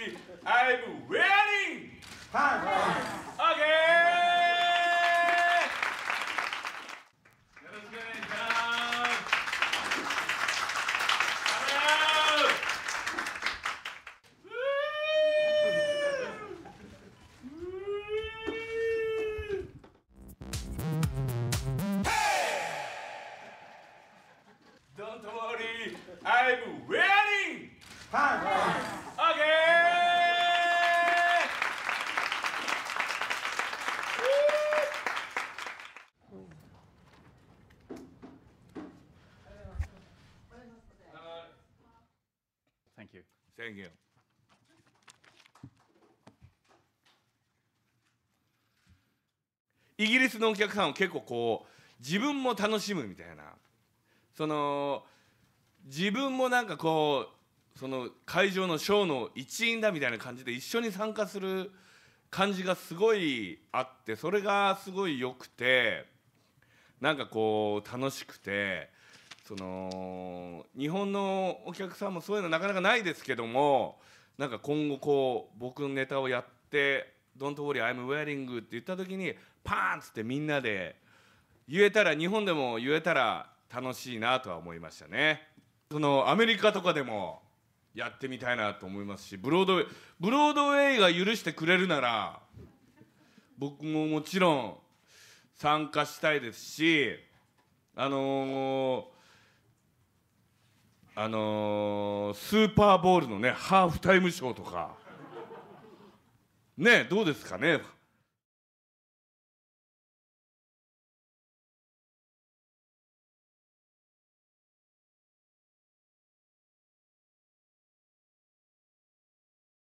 ready. I'm ready. Okay. よろしくお願いします。Don't worry, I'm ready. Okay.Thank you. イギリスのお客さんは結構こう自分も楽しむみたいな、その自分もなんかこうその会場のショーの一員だみたいな感じで一緒に参加する感じがすごいあって、それがすごい良くて、なんかこう楽しくて。その日本のお客さんもそういうのなかなかないですけども、なんか今後こう僕のネタをやって「Don't worry I'm wearing」って言った時にパーンっつってみんなで言えたら、日本でも言えたら楽しいなとは思いましたね。そのアメリカとかでもやってみたいなと思いますし、ブロードウェイが許してくれるなら僕ももちろん参加したいですし、スーパーボウルのねハーフタイムショーとかね、どうですかね。